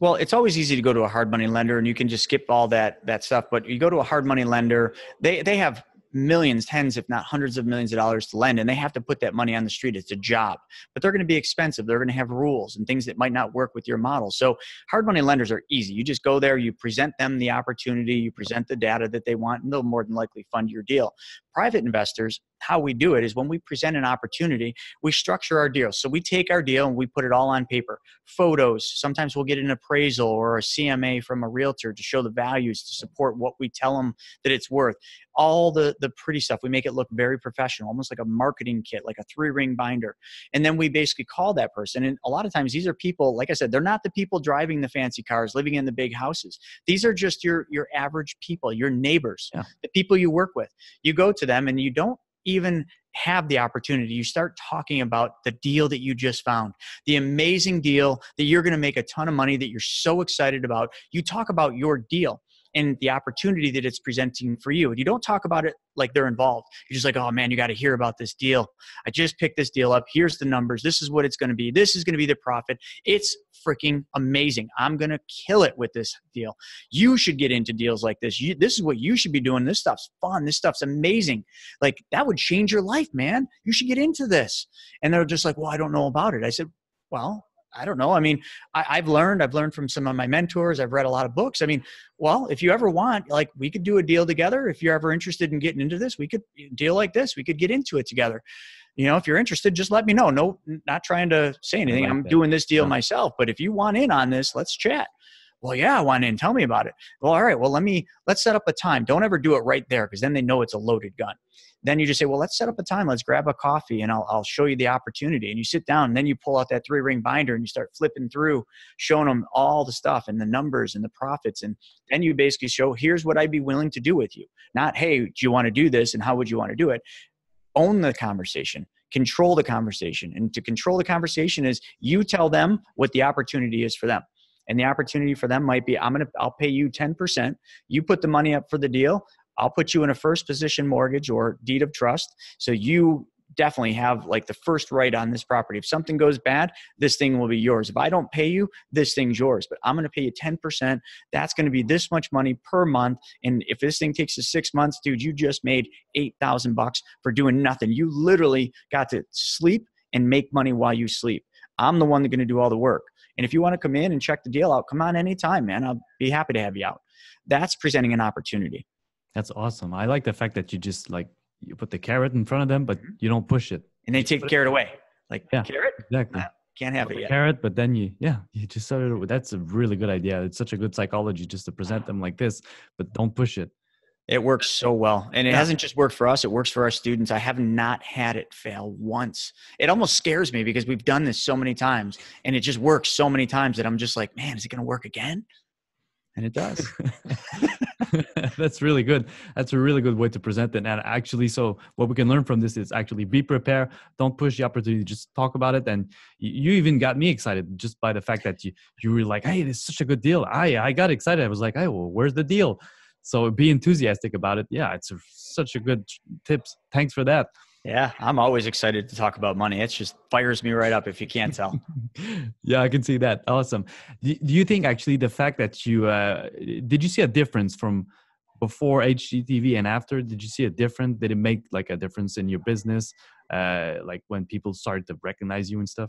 Well, it's always easy to go to a hard money lender and you can just skip all that, that stuff. But you go to a hard money lender, they, they have millions, tens, if not hundreds of millions of dollars to lend, and they have to put that money on the street. It's a job, but they're going to be expensive. They're going to have rules and things that might not work with your model. So hard money lenders are easy. You just go there, you present them the opportunity, you present the data that they want, and they'll more than likely fund your deal. Private investors, how we do it is when we present an opportunity, we structure our deal. So we take our deal and we put it all on paper. Photos, sometimes we'll get an appraisal or a C M A from a realtor to show the values to support what we tell them that it's worth. All the, the pretty stuff. We make it look very professional, almost like a marketing kit, like a three-ring binder. And then we basically call that person. And a lot of times these are people, like I said, they're not the people driving the fancy cars, living in the big houses. These are just your, your average people, your neighbors, yeah. the people you work with. You go to them and you don't even have the opportunity. You start talking about the deal that you just found, the amazing deal that you're going to make a ton of money, that you're so excited about. You talk about your deal and the opportunity that it's presenting for you. And you don't talk about it like they're involved. You're just like, oh man, you got to hear about this deal. I just picked this deal up. Here's the numbers. This is what it's going to be. This is going to be the profit. It's freaking amazing. I'm going to kill it with this deal. You should get into deals like this. You, this is what you should be doing. This stuff's fun. This stuff's amazing. Like that would change your life, man. You should get into this. And they're just like, well, I don't know about it. I said, well, I don't know. I mean, I, I've learned, I've learned from some of my mentors. I've read a lot of books. I mean, well, if you ever want, like we could do a deal together. If you're ever interested in getting into this, we could deal like this. We could get into it together. You know, if you're interested, just let me know. No, not trying to say anything. I'm doing this deal myself, but if you want in on this, let's chat. Well, yeah, I want in. Tell me about it. Well, all right. Well, let me, let's set up a time. Don't ever do it right there, because then they know it's a loaded gun. Then you just say, well, let's set up a time. Let's grab a coffee and I'll, I'll show you the opportunity. And you sit down and then you pull out that three ring binder and you start flipping through, showing them all the stuff and the numbers and the profits. And then you basically show, here's what I'd be willing to do with you. Not, hey, do you want to do this? And how would you want to do it? Own the conversation. Control the conversation. And to control the conversation is you tell them what the opportunity is for them. And the opportunity for them might be, I'm going to, I'll pay you ten percent. You put the money up for the deal. I'll put you in a first position mortgage or deed of trust. So you definitely have like the first right on this property. If something goes bad, this thing will be yours. If I don't pay you, this thing's yours, but I'm going to pay you ten percent. That's going to be this much money per month. And if this thing takes us six months, dude, you just made eight thousand bucks for doing nothing. You literally got to sleep and make money while you sleep. I'm the one that's going to do all the work. And if you want to come in and check the deal out, come on anytime, man. I'll be happy to have you out. That's presenting an opportunity. That's awesome. I like the fact that you just like, you put the carrot in front of them, but you don't push it. And they take the carrot away. Like, yeah, carrot? Exactly. Nah, can't have it yet. Carrot, but then you, yeah, you just started with, that's a really good idea. It's such a good psychology just to present them like this, but don't push it. It works so well. And it hasn't just worked for us. It works for our students. I have not had it fail once. It almost scares me because we've done this so many times and it just works so many times that I'm just like, man, is it going to work again? And it does. That's really good. That's a really good way to present it. And actually, so what we can learn from this is actually be prepared. Don't push the opportunity. Just talk about it. And you even got me excited just by the fact that you, you were like, hey, this is such a good deal. I, I got excited. I was like, hey, well, where's the deal? So be enthusiastic about it. Yeah, it's a, such a good tips. Thanks for that. Yeah, I'm always excited to talk about money. It just fires me right up if you can't tell. Yeah, I can see that. Awesome. Do, do you think actually the fact that you, uh, did you see a difference from before H G T V and after? Did you see a difference? Did it make like a difference in your business? Uh, like when people started to recognize you and stuff?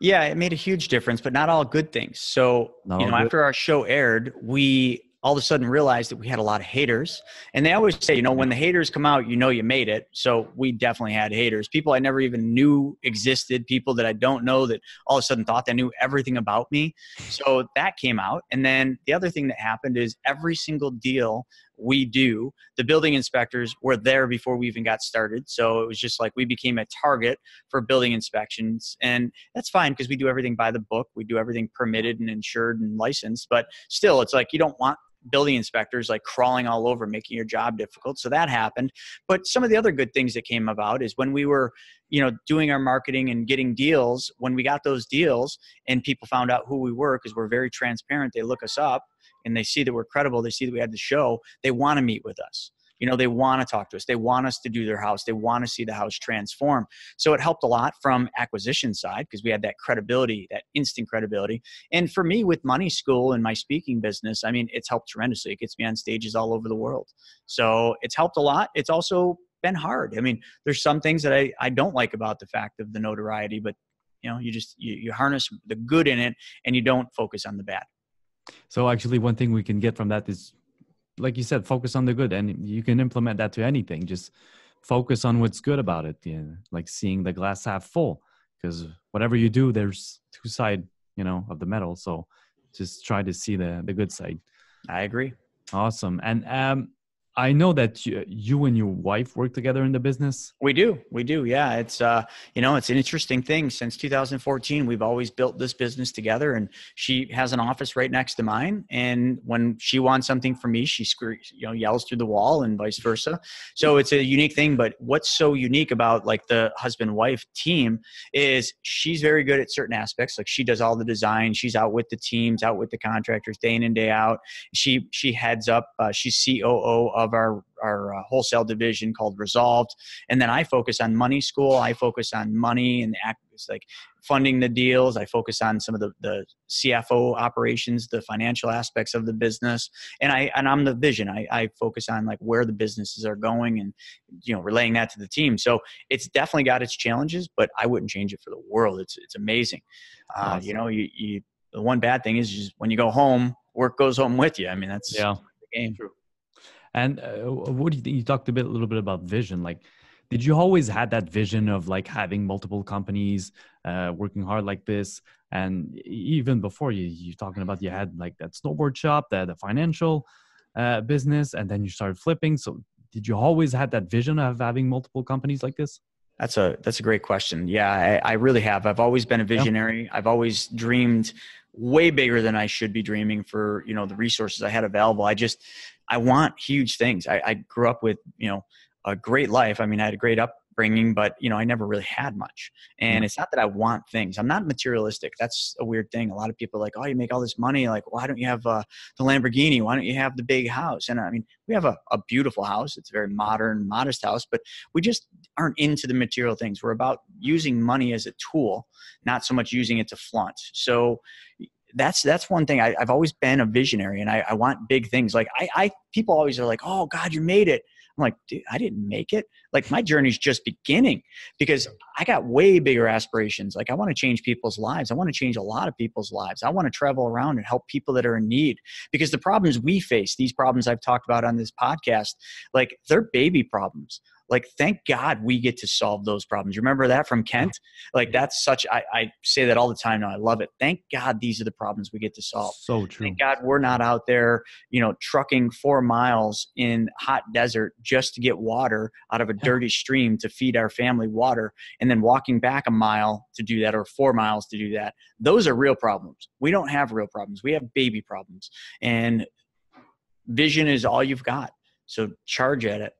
Yeah, it made a huge difference, but not all good things. So, not you know, after our show aired, we all of a sudden realized that we had a lot of haters. And they always say, you know, when the haters come out, you know, you made it. So we definitely had haters, people I never even knew existed, people that I don't know that all of a sudden thought they knew everything about me. So that came out. And then the other thing that happened is every single deal we do, the building inspectors were there before we even got started. So it was just like we became a target for building inspections. And that's fine because we do everything by the book. We do everything permitted and insured and licensed. But still, it's like you don't want building inspectors like crawling all over, making your job difficult. So that happened. But some of the other good things that came about is when we were, you know, doing our marketing and getting deals, when we got those deals and people found out who we were, because we're very transparent, they look us up and they see that we're credible. They see that we had the show. They want to meet with us. You know, they want to talk to us. They want us to do their house. They want to see the house transform. So it helped a lot from acquisition side because we had that credibility, that instant credibility. And for me with Money School and my speaking business, I mean, it's helped tremendously. It gets me on stages all over the world. So it's helped a lot. It's also been hard. I mean, there's some things that I, I don't like about the fact of the notoriety, but you know, you just, you, you harness the good in it and you don't focus on the bad. So actually one thing we can get from that is, like you said, focus on the good, and you can implement that to anything. Just focus on what's good about it. You know, like seeing the glass half full, because whatever you do, there's two sides, you know, of the medal. So just try to see the, the good side. I agree. Awesome. And, um, I know that you, you and your wife work together in the business. We do. We do. Yeah. It's, uh, you know, it's an interesting thing. Since two thousand fourteen, we've always built this business together, and she has an office right next to mine. And when she wants something from me, she screams, you know, yells through the wall and vice versa. So it's a unique thing. But what's so unique about like the husband wife team is she's very good at certain aspects. Like she does all the design. She's out with the teams, out with the contractors day in and day out. She, she heads up, uh, she's C O O of our our uh, wholesale division called Resolved. And then I focus on Money School. I focus on money and act, like funding the deals. I focus on some of the, the C F O operations, the financial aspects of the business. And I, and I'm the vision. I, I focus on like where the businesses are going and, you know, relaying that to the team. So it's definitely got its challenges, but I wouldn't change it for the world. It's, it's amazing. Uh, awesome. You know, you, you, the one bad thing is just when you go home, work goes home with you. I mean, that's yeah. the game. True. And uh, what do you think? You talked a bit, a little bit about vision. Like, did you always had that vision of like having multiple companies, uh, working hard like this? And even before you, you're talking about, you had like that snowboard shop, the, the financial uh, business, and then you started flipping. So did you always have that vision of having multiple companies like this? That's a, that's a great question. Yeah, I, I really have. I've always been a visionary. Yeah. I've always dreamed way bigger than I should be dreaming for, you know, the resources I had available. I just, I want huge things. I, I grew up with, you know, a great life. I mean, I had a great upbringing, but, you know, I never really had much. And it's not that I want things. I'm not materialistic. That's a weird thing. A lot of people are like, oh, you make all this money. Like, why don't you have uh, the Lamborghini? Why don't you have the big house? And I mean, we have a, a beautiful house. It's a very modern, modest house, but we just aren't into the material things. We're about using money as a tool, not so much using it to flaunt. So that's, that's one thing. I, I've always been a visionary, and I, I want big things. Like I, I, people always are like, oh God, you made it. I'm like, dude, I didn't make it. Like my journey's just beginning, because I got way bigger aspirations. Like I want to change people's lives. I want to change a lot of people's lives. I want to travel around and help people that are in need, because the problems we face, these problems I've talked about on this podcast, like they're baby problems. Like, thank God we get to solve those problems. Remember that from Kent? Like that's such, I, I say that all the time now. I love it. Thank God these are the problems we get to solve. So true. Thank God we're not out there, you know, trucking four miles in hot desert just to get water out of a dirty stream to feed our family water, and then walking back a mile to do that, or four miles to do that. Those are real problems. We don't have real problems. We have baby problems, and vision is all you've got. So charge at it.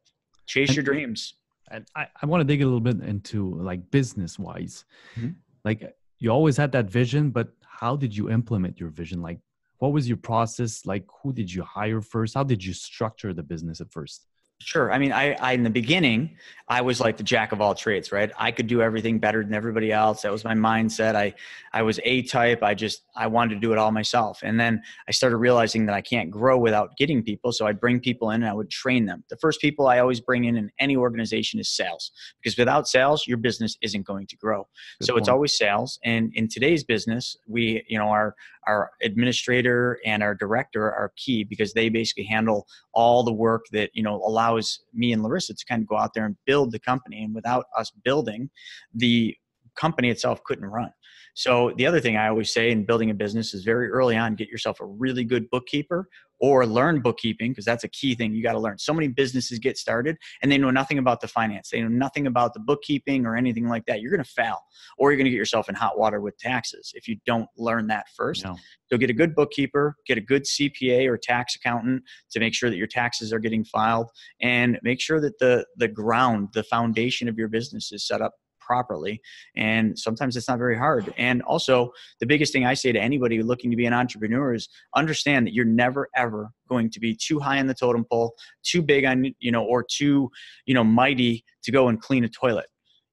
Chase and, your dreams. And I, I want to dig a little bit into like business wise, mm-hmm. like you always had that vision, but how did you implement your vision? Like what was your process? Like who did you hire first? How did you structure the business at first? Sure. I mean, I, I, in the beginning, I was like the jack of all trades, right? I could do everything better than everybody else. That was my mindset. I, I was A type. I just, I wanted to do it all myself. And then I started realizing that I can't grow without getting people. So I'd bring people in and I would train them. The first people I always bring in in any organization is sales, because without sales, your business isn't going to grow. Good so point. It's always sales. And in today's business, we, you know, our, our administrator and our director are key, because they basically handle all the work that, you know, allows me and Larissa to kind of go out there and build the company. And without us building, the company itself couldn't run. So the other thing I always say in building a business is very early on, get yourself a really good bookkeeper, or learn bookkeeping, because that's a key thing you got to learn. So many businesses get started and they know nothing about the finance. They know nothing about the bookkeeping or anything like that. You're going to fail, or you're going to get yourself in hot water with taxes if you don't learn that first. No. So get a good bookkeeper, get a good C P A or tax accountant to make sure that your taxes are getting filed, and make sure that the, the ground, the foundation of your business is set up properly. And sometimes it's not very hard. And also, the biggest thing I say to anybody looking to be an entrepreneur is understand that you're never, ever going to be too high on the totem pole, too big on, you know, or too, you know, mighty to go and clean a toilet.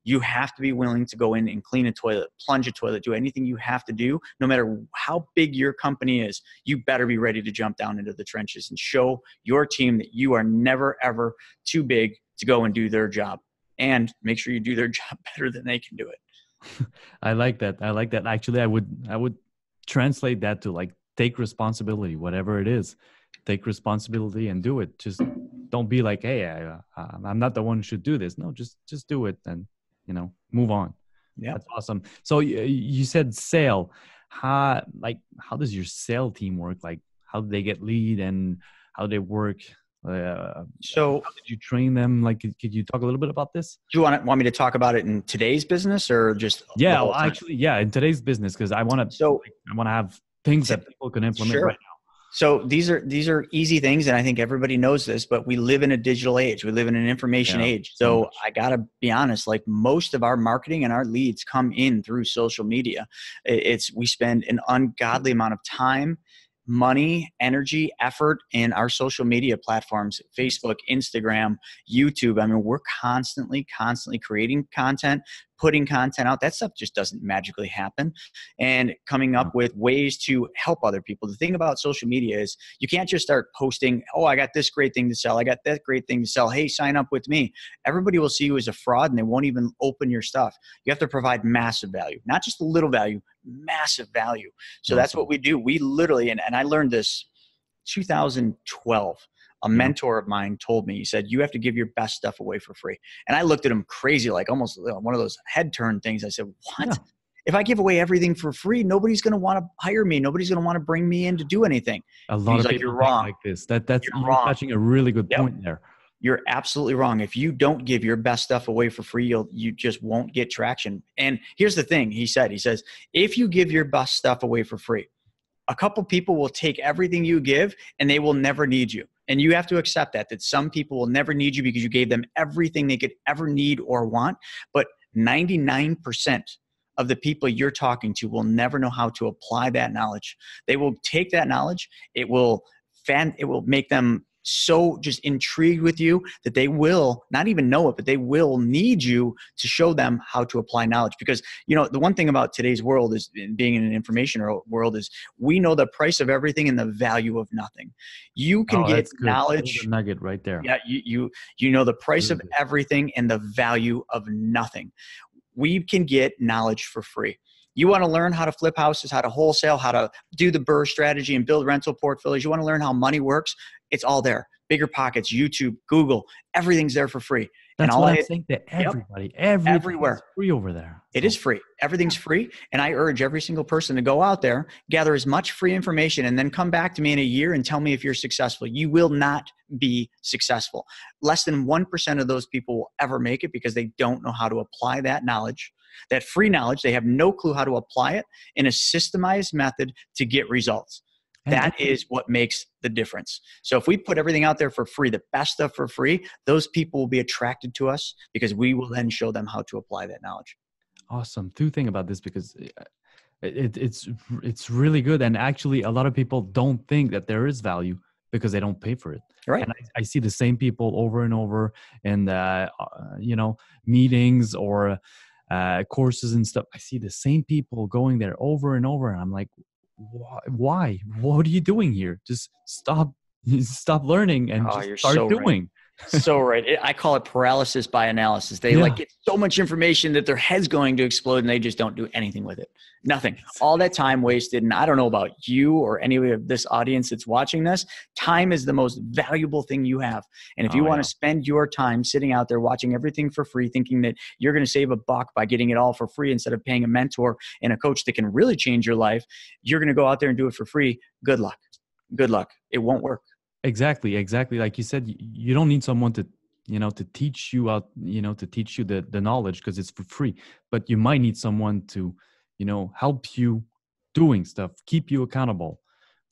You have to be willing to go in and clean a toilet, plunge a toilet, do anything you have to do. No matter how big your company is, you better be ready to jump down into the trenches and show your team that you are never, ever too big to go and do their job. And make sure you do their job better than they can do it. I like that. I like that. Actually, I would, I would translate that to like, take responsibility, whatever it is, take responsibility and do it. Just don't be like, hey, I, I, I'm not the one who should do this. No, just, just do it. And you know, move on. Yeah. That's awesome. So you, you said sale, how, like, how does your sale team work? Like, how do they get lead and how do they work? Uh, so how did you train them? Like, could, could you talk a little bit about this? Do you want want me to talk about it in today's business or just? Yeah, well, actually, yeah. In today's business, cause I want to, so, like, I want to have things that people can implement sure. right now. So these are, these are easy things. And I think everybody knows this, but we live in a digital age. We live in an information yeah, age. So I gotta be honest, like most of our marketing and our leads come in through social media. It's, we spend an ungodly amount of time, money, energy, effort in our social media platforms, Facebook, Instagram, YouTube. I mean, we're constantly, constantly creating content, putting content out. That stuff just doesn't magically happen. And coming up with ways to help other people. The thing about social media is you can't just start posting, oh, I got this great thing to sell. I got that great thing to sell. Hey, sign up with me. Everybody will see you as a fraud and they won't even open your stuff. You have to provide massive value, not just a little value, massive value. So that's what we do. We literally, and, and I learned this two thousand twelve. A mentor of mine told me, he said, you have to give your best stuff away for free. And I looked at him crazy, like almost one of those head turn things. I said, what? Yeah. If I give away everything for free, nobody's going to want to hire me. Nobody's going to want to bring me in to do anything. A lot of like, people you're wrong. Like this. That, that's you're wrong. Touching a really good yep. point there. You're absolutely wrong. If you don't give your best stuff away for free, you'll, you just won't get traction. And here's the thing he said, he says, if you give your best stuff away for free, a couple people will take everything you give and they will never need you. And you have to accept that, that some people will never need you because you gave them everything they could ever need or want. But ninety-nine percent of the people you're talking to will never know how to apply that knowledge. They will take that knowledge. It will fan, it will make them so just intrigued with you that they will not even know it, but they will need you to show them how to apply knowledge. Because, you know, the one thing about today's world is being in an information world is we know the price of everything and the value of nothing. You can oh, get knowledge a nugget right there. Yeah. You, you, you know, the price of everything and the value of nothing. We can get knowledge for free. You want to learn how to flip houses, how to wholesale, how to do the BRRRR strategy and build rental portfolios. You want to learn how money works. It's all there. Bigger Pockets, YouTube, Google, everything's there for free. That's and all what I think that everybody, yep, everywhere, free over there. It so. is free. Everything's free. And I urge every single person to go out there, gather as much free information, and then come back to me in a year and tell me if you're successful. You will not be successful. Less than one percent of those people will ever make it because they don't know how to apply that knowledge, that free knowledge. They have no clue how to apply it in a systemized method to get results. That is what makes the difference. So if we put everything out there for free, the best stuff for free, those people will be attracted to us because we will then show them how to apply that knowledge. Awesome. Two things about this, because it, it, it's, it's really good. And actually a lot of people don't think that there is value because they don't pay for it. Right. And I, I see the same people over and over in, uh, you know, meetings or uh, courses and stuff. I see the same people going there over and over. And I'm like, why? What are you doing here? Just stop, stop learning and oh, just start so doing. Right. So right. I call it paralysis by analysis. They yeah. like get so much information that their head's going to explode and they just don't do anything with it. Nothing. All that time wasted. And I don't know about you or any of this audience that's watching this. Time is the most valuable thing you have. And if you oh, want yeah. to spend your time sitting out there watching everything for free, thinking that you're going to save a buck by getting it all for free instead of paying a mentor and a coach that can really change your life, you're going to go out there and do it for free. Good luck. Good luck. It won't work. Exactly. Exactly. Like you said, you don't need someone to you know, to teach you out, you know, to teach you the, the knowledge because it's for free, but you might need someone to, you know, help you doing stuff, keep you accountable.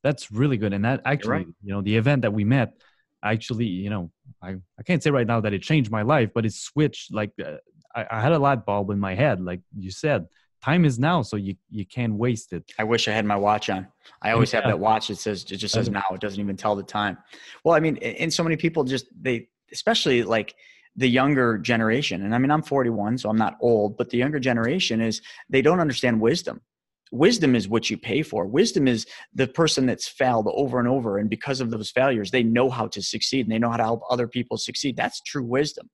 That's really good. And that actually, right. you know, the event that we met actually, you know, I, I can't say right now that it changed my life, but it switched like uh, I, I had a light bulb in my head. Like you said, time is now, so you, you can't waste it. I wish I had my watch on. I always yeah. have that watch that says, it just says now. It doesn't even tell the time. Well, I mean, and so many people just, they, especially like the younger generation. And I mean, I'm forty-one, so I'm not old, but the younger generation is, they don't understand wisdom. Wisdom is what you pay for. Wisdom is the person that's failed over and over. And because of those failures, they know how to succeed and they know how to help other people succeed. That's true wisdom.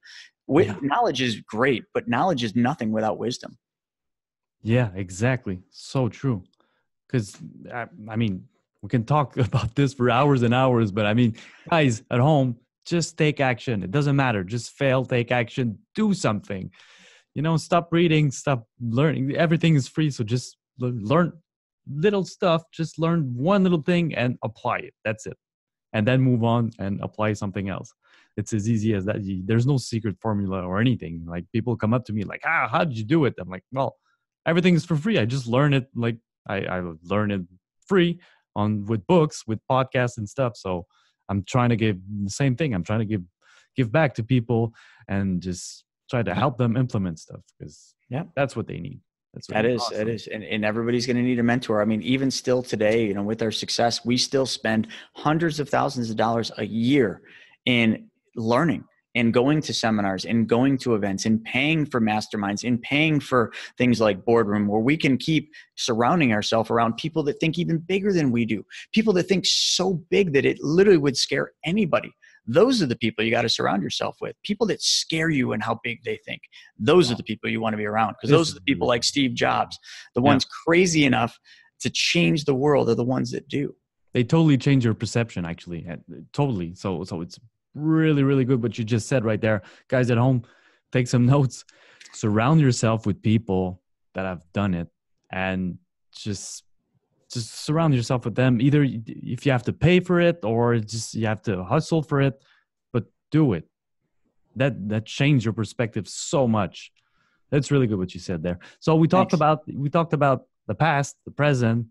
With, yeah. Knowledge is great, but knowledge is nothing without wisdom. Yeah, exactly. So true. Because I, I mean, we can talk about this for hours and hours, but I mean, guys at home, just take action. It doesn't matter. Just fail, take action, do something, you know, stop reading, stop learning. Everything is free. So just learn little stuff, just learn one little thing and apply it. That's it. And then move on and apply something else. It's as easy as that. There's no secret formula or anything. Like people come up to me like, ah, how did you do it? I'm like, well, everything is for free. I just learn it. Like I, I learn it free on with books, with podcasts and stuff. So I'm trying to give the same thing. I'm trying to give, give back to people and just try to help them implement stuff because yeah, that's what they need. That's that is, awesome. That is. And, and everybody's going to need a mentor. I mean, even still today, you know, with our success, we still spend hundreds of thousands of dollars a year in learning and going to seminars and going to events and paying for masterminds and paying for things like Boardroom, where we can keep surrounding ourselves around people that think even bigger than we do, people that think so big that it literally would scare anybody. Those are the people you got to surround yourself with. People that scare you and how big they think. Those yeah. are the people you want to be around, because those are the people like Steve Jobs. The yeah. ones crazy enough to change the world are the ones that do. They totally change your perception, actually. Totally. So, so it's really, really good what you just said right there. Guys at home, take some notes. Surround yourself with people that have done it and just... Just surround yourself with them, either if you have to pay for it or just you have to hustle for it, but do it. That that changed your perspective so much. That's really good what you said there. So we talked Thanks. about we talked about the past, the present.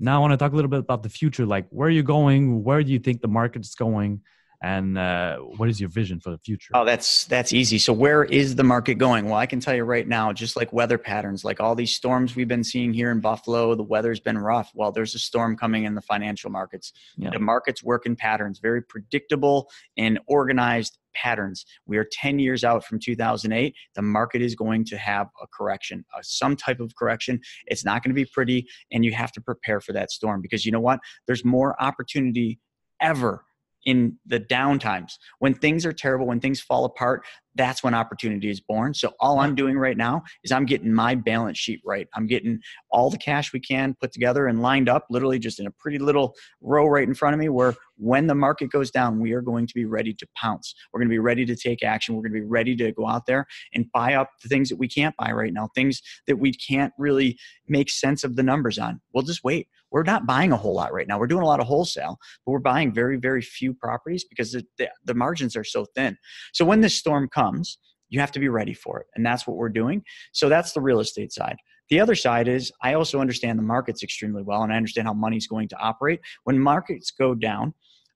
Now I want to talk a little bit about the future. Like, where are you going? Where do you think the market's going? And uh, what is your vision for the future? Oh, that's, that's easy. So where is the market going? Well, I can tell you right now, just like weather patterns, like all these storms we've been seeing here in Buffalo, the weather's been rough. Well, there's a storm coming in the financial markets. Yeah. The markets work in patterns, very predictable and organized patterns. We are ten years out from two thousand eight. The market is going to have a correction, uh, some type of correction. It's not going to be pretty, and you have to prepare for that storm, because you know what? There's more opportunity ever in the down times. When things are terrible, when things fall apart, that's when opportunity is born. So all I'm doing right now is I'm getting my balance sheet right. I'm getting all the cash we can put together and lined up, literally just in a pretty little row right in front of me, where when the market goes down, we are going to be ready to pounce. We're going to be ready to take action. We're going to be ready to go out there and buy up the things that we can't buy right now, things that we can't really make sense of the numbers on. We'll just wait. We're not buying a whole lot right now. We're doing a lot of wholesale, but we're buying very, very few properties because the, the, the margins are so thin. So when this storm comes, Comes, you have to be ready for it. And that's what we're doing. So that's the real estate side. The other side is I also understand the markets extremely well, and I understand how money's going to operate. When markets go down,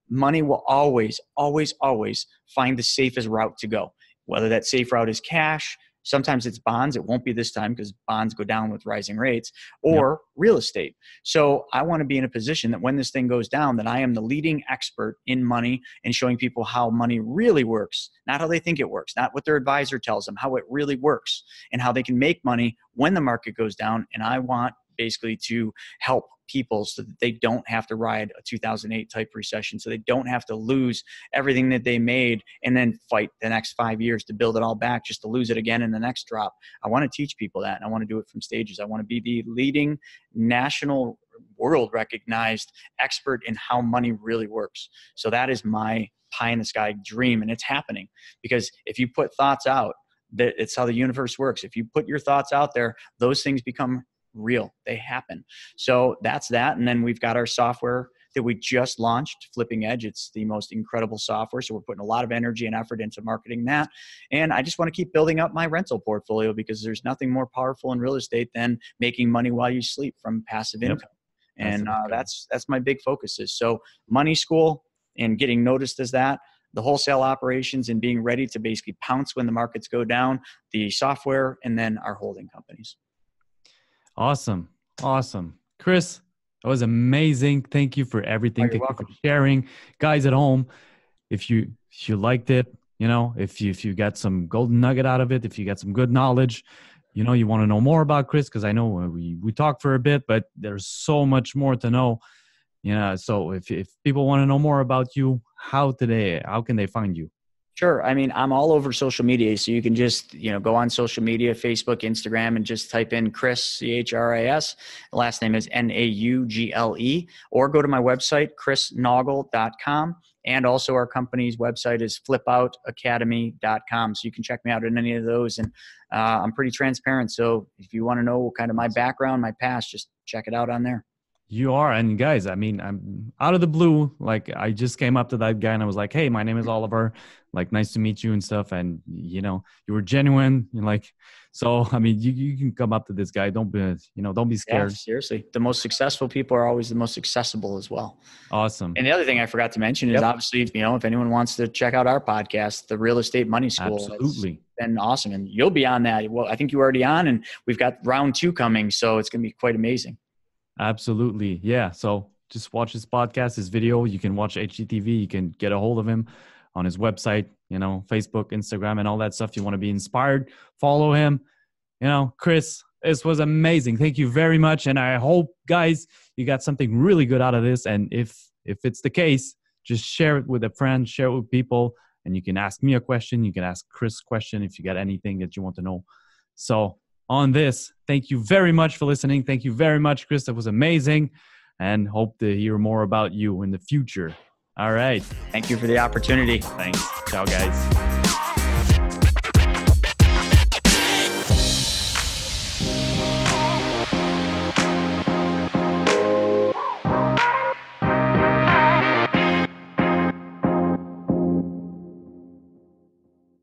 money will always, always, always find the safest route to go, whether that safe route is cash. Sometimes it's bonds. It won't be this time because bonds go down with rising rates, or yep. real estate. So I want to be in a position that when this thing goes down, that I am the leading expert in money and showing people how money really works, not how they think it works, not what their advisor tells them, how it really works and how they can make money when the market goes down. And I want basically to help people so that they don't have to ride a two thousand eight type recession, so they don't have to lose everything that they made and then fight the next five years to build it all back just to lose it again in the next drop. I want to teach people that, and I want to do it from stages. I want to be the leading national, world recognized expert in how money really works. So that is my pie in the sky dream, and it's happening because if you put thoughts out, that it's how the universe works. If you put your thoughts out there, those things become real. They happen. So that's that. And then we've got our software that we just launched, Flipping Edge. It's the most incredible software. So we're putting a lot of energy and effort into marketing that. And I just want to keep building up my rental portfolio, because there's nothing more powerful in real estate than making money while you sleep from passive yep. income. And that's, uh, that's, that's my big focus is. So money school and getting noticed as that. the wholesale operations and being ready to basically pounce when the markets go down, the software, and then our holding companies. Awesome. Awesome. Chris, that was amazing. Thank you for everything. Oh, thank welcome. you for sharing. Guys at home, if you, if you liked it, you know, if you, if you got some golden nugget out of it, if you got some good knowledge, you know, you want to know more about Chris, because I know we, we talked for a bit, but there's so much more to know. You know, so if, if people want to know more about you, how today, how can they find you? Sure. I mean, I'm all over social media. So you can just, you know, go on social media, Facebook, Instagram, and just type in Chris, C H R I S. The last name is N A U G L E. Or go to my website, chris naugle dot com. And also our company's website is flip out academy dot com. So you can check me out in any of those. And uh, I'm pretty transparent. So if you want to know kind of my background, my past, just check it out on there. You are. And guys, I mean, I'm out of the blue. Like, I just came up to that guy and I was like, hey, my name is Oliver. Like, nice to meet you and stuff. And, you know, you were genuine. And like, so, I mean, you, you can come up to this guy. Don't be, you know, don't be scared. Yeah, seriously. The most successful people are always the most accessible as well. Awesome. And the other thing I forgot to mention is yep. obviously, you know, if anyone wants to check out our podcast, the Real Estate Money School. Absolutely. Been awesome. And you'll be on that. Well, I think you're already on, and we've got round two coming. So it's going to be quite amazing. Absolutely. Yeah. So just watch his podcast, his video. You can watch H G T V. You can get a hold of him on his website, you know, Facebook, Instagram, and all that stuff. You want to be inspired, follow him. You know, Chris, this was amazing. Thank you very much. And I hope, guys, you got something really good out of this. And if, if it's the case, just share it with a friend, share it with people. And you can ask me a question. You can ask Chris a question if you got anything that you want to know. So on this, thank you very much for listening. Thank you very much, Chris. That was amazing, and hope to hear more about you in the future. All right. Thank you for the opportunity. Thanks. Ciao, guys.